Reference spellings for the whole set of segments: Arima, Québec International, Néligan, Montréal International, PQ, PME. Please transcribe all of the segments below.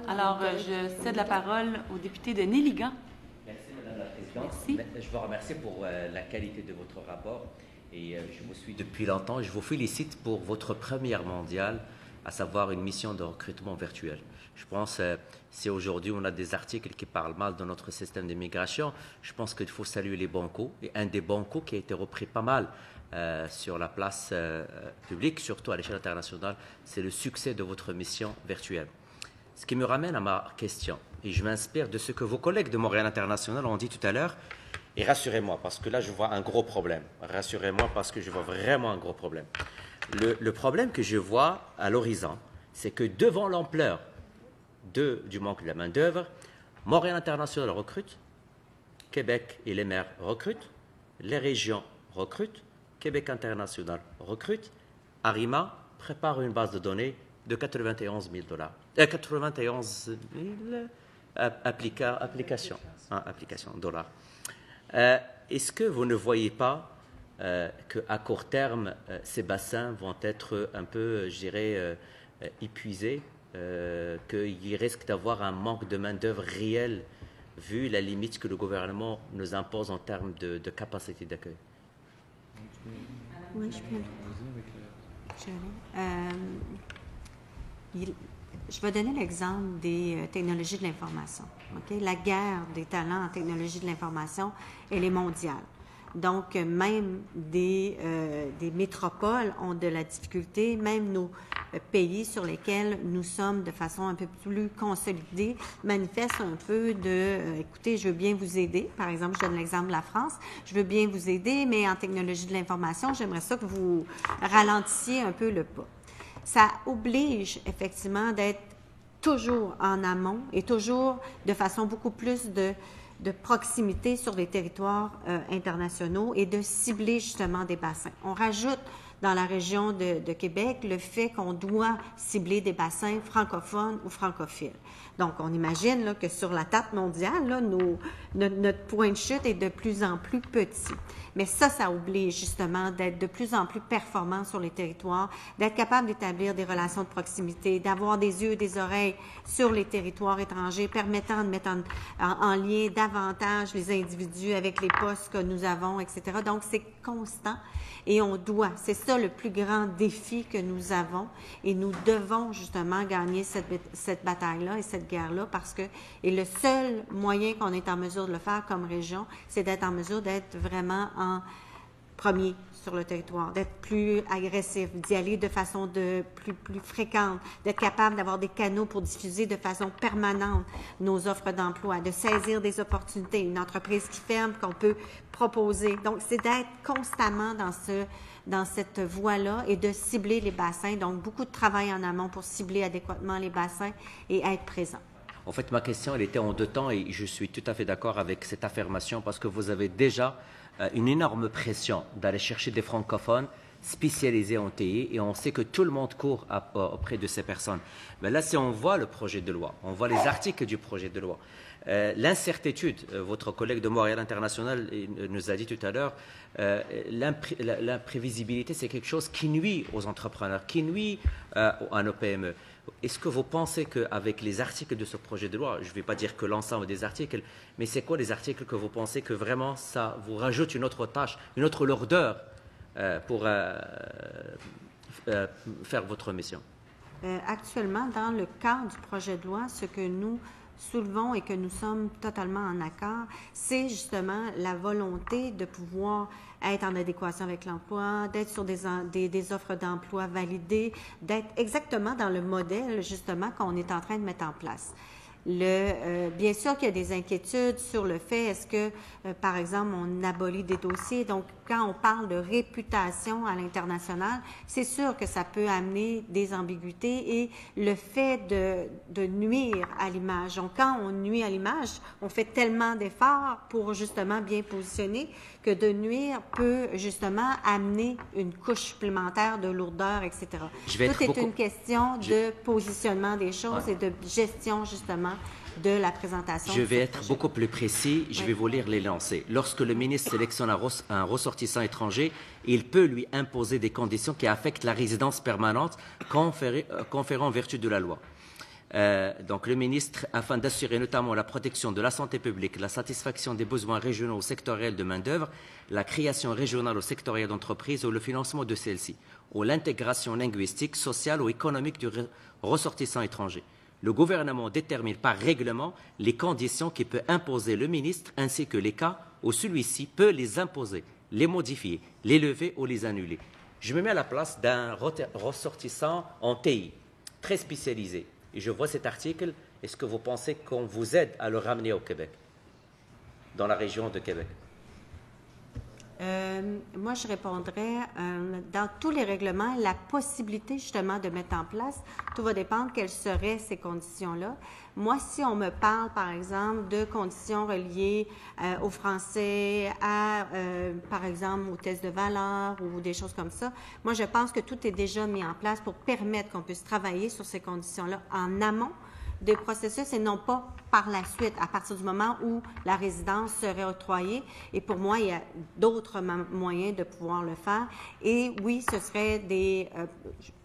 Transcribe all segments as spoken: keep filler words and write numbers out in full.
parole. Alors, je cède la parole au député de Néligan. Merci, Madame la Présidente. Merci. Je vous remercie pour euh, la qualité de votre rapport. Et euh, je vous suis depuis longtemps. Je vous félicite pour votre première mondiale, à savoir une mission de recrutement virtuel. Je pense euh, si aujourd'hui on a des articles qui parlent mal de notre système d'immigration, je pense qu'il faut saluer les bons coups. Et un des bons coups qui a été repris pas mal euh, sur la place euh, publique, surtout à l'échelle internationale, c'est le succès de votre mission virtuelle. Ce qui me ramène à ma question, et je m'inspire de ce que vos collègues de Montréal International ont dit tout à l'heure. Et rassurez-moi, parce que là, je vois un gros problème. Rassurez-moi, parce que je vois vraiment un gros problème. Le, le problème que je vois à l'horizon, c'est que devant l'ampleur de, du manque de la main-d'œuvre, Montréal International recrute, Québec et les maires recrutent, les régions recrutent, Québec International recrute, Arima prépare une base de données de quatre-vingt-onze mille dollars, euh, quatre-vingt-onze mille applica, applications, hein, applications, dollars. Euh, Est-ce que vous ne voyez pas euh, qu'à court terme, euh, ces bassins vont être un peu, je dirais, euh, épuisés, euh, qu'il risque d'avoir un manque de main-d'œuvre réel, vu la limite que le gouvernement nous impose en termes de, de capacité d'accueil? Oui, je peux. Euh, il... Je vais donner l'exemple des technologies de l'information. Okay? La guerre des talents en technologie de l'information, elle est mondiale. Donc, même des, euh, des métropoles ont de la difficulté, même nos pays sur lesquels nous sommes de façon un peu plus consolidée manifestent un peu de euh, « écoutez, je veux bien vous aider ». Par exemple, je donne l'exemple de la France. Je veux bien vous aider, mais en technologie de l'information, j'aimerais ça que vous ralentissiez un peu le pas. Ça oblige effectivement d'être toujours en amont et toujours de façon beaucoup plus de, de proximité sur les territoires euh, internationaux et de cibler justement des bassins. On rajoute dans la région de, de Québec le fait qu'on doit cibler des bassins francophones ou francophiles. Donc, on imagine là, que sur la table mondiale, là, nos, notre, notre point de chute est de plus en plus petit. Mais ça, ça oblige justement d'être de plus en plus performant sur les territoires, d'être capable d'établir des relations de proximité, d'avoir des yeux et des oreilles sur les territoires étrangers, permettant de mettre en, en, en lien davantage les individus avec les postes que nous avons, et cetera. Donc, c'est constant et on doit. C'est ça le plus grand défi que nous avons et nous devons justement gagner cette, cette bataille-là et cette guerre-là parce que et le seul moyen qu'on est en mesure de le faire comme région, c'est d'être en mesure d'être vraiment en premier sur le territoire, d'être plus agressif, d'y aller de façon de plus, plus fréquente, d'être capable d'avoir des canaux pour diffuser de façon permanente nos offres d'emploi, de saisir des opportunités, une entreprise qui ferme, qu'on peut proposer. Donc, c'est d'être constamment dans, ce, dans cette voie-là et de cibler les bassins. Donc, beaucoup de travail en amont pour cibler adéquatement les bassins et être présent. En fait, ma question, elle était en deux temps et je suis tout à fait d'accord avec cette affirmation parce que vous avez déjà une énorme pression d'aller chercher des francophones spécialisés en T I et on sait que tout le monde court à, à, auprès de ces personnes. Mais là, si on voit le projet de loi, on voit les articles du projet de loi, euh, l'incertitude, euh, votre collègue de Montréal International il, nous a dit tout à l'heure, euh, l'imprévisibilité, c'est quelque chose qui nuit aux entrepreneurs, qui nuit euh, à nos P M E. Est-ce que vous pensez qu'avec les articles de ce projet de loi, je ne vais pas dire que l'ensemble des articles, mais c'est quoi les articles que vous pensez que vraiment ça vous rajoute une autre tâche, une autre lourdeur euh, pour euh, euh, faire votre mission? Euh, actuellement, dans le cadre du projet de loi, ce que nous soulevons et que nous sommes totalement en accord, c'est justement la volonté de pouvoir être en adéquation avec l'emploi, d'être sur des, des, des offres d'emploi validées, d'être exactement dans le modèle justement qu'on est en train de mettre en place. Le, euh, bien sûr qu'il y a des inquiétudes sur le fait, est-ce que, euh, par exemple, on abolit des dossiers. Donc, quand on parle de réputation à l'international, c'est sûr que ça peut amener des ambiguïtés et le fait de, de nuire à l'image. Donc, quand on nuit à l'image, on fait tellement d'efforts pour justement bien positionner que de nuire peut justement amener une couche supplémentaire de lourdeur, et cetera. Tout est beaucoup... une question de positionnement des choses ouais. et de gestion justement de la présentation. Je vais être beaucoup plus précis. Je oui. vais vous lire l'énoncé. Lorsque le ministre sélectionne un ressortissant étranger, il peut lui imposer des conditions qui affectent la résidence permanente conférée en vertu de la loi. Euh, donc, le ministre, afin d'assurer notamment la protection de la santé publique, la satisfaction des besoins régionaux ou sectoriels de main-d'œuvre, la création régionale ou sectorielle d'entreprises ou le financement de celles-ci, ou l'intégration linguistique, sociale ou économique du re- ressortissant étranger. Le gouvernement détermine par règlement les conditions qu'il peut imposer le ministre ainsi que les cas où celui-ci peut les imposer, les modifier, les lever ou les annuler. Je me mets à la place d'un re- ressortissant en T I, très spécialisé. Et je vois cet article, est-ce que vous pensez qu'on vous aide à le ramener au Québec, dans la région de Québec? Euh, moi, je répondrais, euh, dans tous les règlements, la possibilité justement de mettre en place, tout va dépendre quelles seraient ces conditions-là. Moi, si on me parle, par exemple, de conditions reliées euh, aux Français, à, euh, par exemple, aux tests de valeur ou des choses comme ça, moi, je pense que tout est déjà mis en place pour permettre qu'on puisse travailler sur ces conditions-là en amont des processus et non pas par la suite, à partir du moment où la résidence serait octroyée. Et pour moi, il y a d'autres moyens de pouvoir le faire. Et oui, ce serait des... Euh,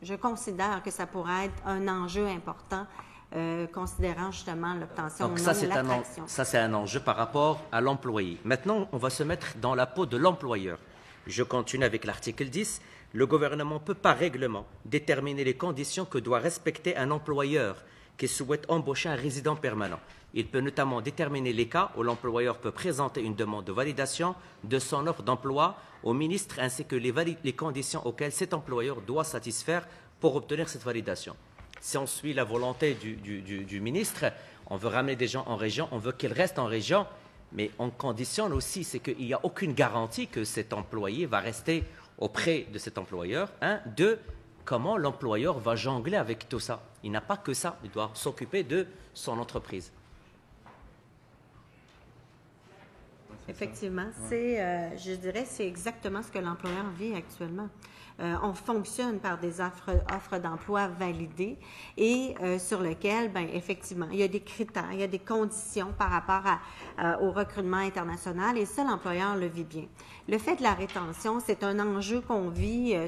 je considère que ça pourrait être un enjeu important, euh, considérant justement l'obtention ou non de l'attraction. Ça, c'est un enjeu par rapport à l'employé. Maintenant, on va se mettre dans la peau de l'employeur. Je continue avec l'article dix. Le gouvernement peut, par règlement, déterminer les conditions que doit respecter un employeur qui souhaite embaucher un résident permanent. Il peut notamment déterminer les cas où l'employeur peut présenter une demande de validation de son offre d'emploi au ministre ainsi que les, les conditions auxquelles cet employeur doit satisfaire pour obtenir cette validation. Si on suit la volonté du, du, du, du ministre, on veut ramener des gens en région, on veut qu'ils restent en région, mais on conditionne aussi, c'est qu'il n'y a aucune garantie que cet employé va rester auprès de cet employeur. Un, deux, comment l'employeur va jongler avec tout ça? Il n'a pas que ça, il doit s'occuper de son entreprise. Effectivement, c'est, euh, je dirais, c'est exactement ce que l'employeur vit actuellement. Euh, on fonctionne par des offres, offres d'emploi validées et euh, sur lesquelles, bien, effectivement, il y a des critères, il y a des conditions par rapport à, euh, au recrutement international et ça, l'employeur le vit bien. Le fait de la rétention, c'est un enjeu qu'on vit euh,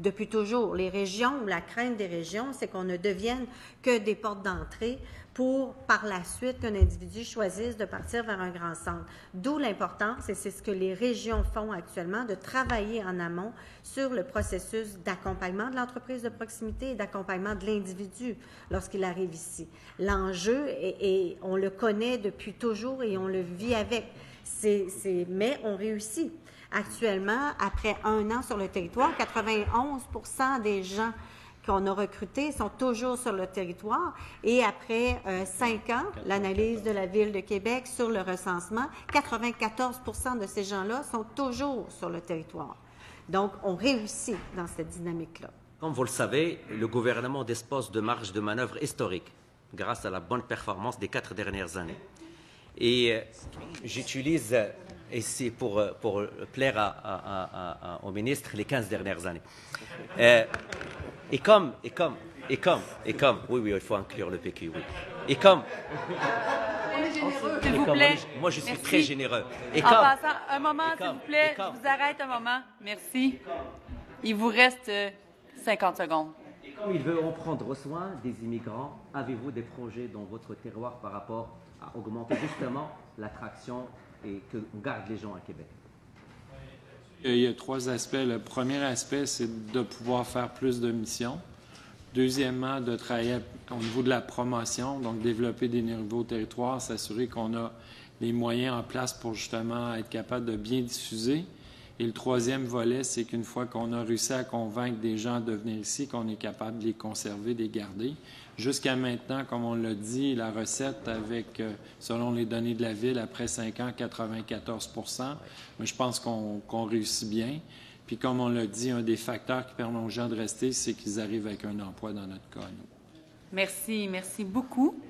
depuis toujours. Les régions, la crainte des régions, c'est qu'on ne devienne que des portes d'entrée pour, par la suite, qu'un individu choisisse de partir vers un grand centre. D'où l'importance, et c'est ce que les régions font actuellement, de travailler en amont sur le processus d'accompagnement de l'entreprise de proximité et d'accompagnement de l'individu lorsqu'il arrive ici. L'enjeu, et, et on le connaît depuis toujours et on le vit avec, c'est, c'est, mais on réussit. Actuellement, après un an sur le territoire, quatre-vingt-onze pour cent des gens qu'on a recrutés sont toujours sur le territoire. Et après euh, cinq ans, l'analyse de la Ville de Québec sur le recensement, quatre-vingt-quatorze pour cent de ces gens-là sont toujours sur le territoire. Donc, on réussit dans cette dynamique-là. Comme vous le savez, le gouvernement dispose de marges de manœuvre historiques grâce à la bonne performance des quatre dernières années. Et euh, j'utilise... Euh, Et c'est pour, pour plaire à, à, à, au ministre les quinze dernières années. Euh, et comme, et comme, et comme, et comme, oui, oui, il faut inclure le P Q, oui. Et comme... On est généreux, s'il vous plaît. Comme, moi, je suis Merci. très généreux. Et en comme, passant, un moment, s'il vous plaît, je vous arrête un moment. Merci. Il vous reste cinquante secondes. Et comme il veut en prendre soin des immigrants, avez-vous des projets dans votre terroir par rapport à augmenter justement l'attraction et qu'on garde les gens à Québec? Il y a trois aspects. Le premier aspect, c'est de pouvoir faire plus de missions. Deuxièmement, de travailler au niveau de la promotion, donc développer des nouveaux territoires, s'assurer qu'on a les moyens en place pour justement être capable de bien diffuser. Et le troisième volet, c'est qu'une fois qu'on a réussi à convaincre des gens de venir ici, qu'on est capable de les conserver, de les garder. Jusqu'à maintenant, comme on l'a dit, la recette avec, selon les données de la Ville, après cinq ans, quatre-vingt-quatorze pour cent. Mais je pense qu'on qu'on réussit bien. Puis comme on l'a dit, un des facteurs qui permet aux gens de rester, c'est qu'ils arrivent avec un emploi dans notre cas, nous. Merci. Merci beaucoup.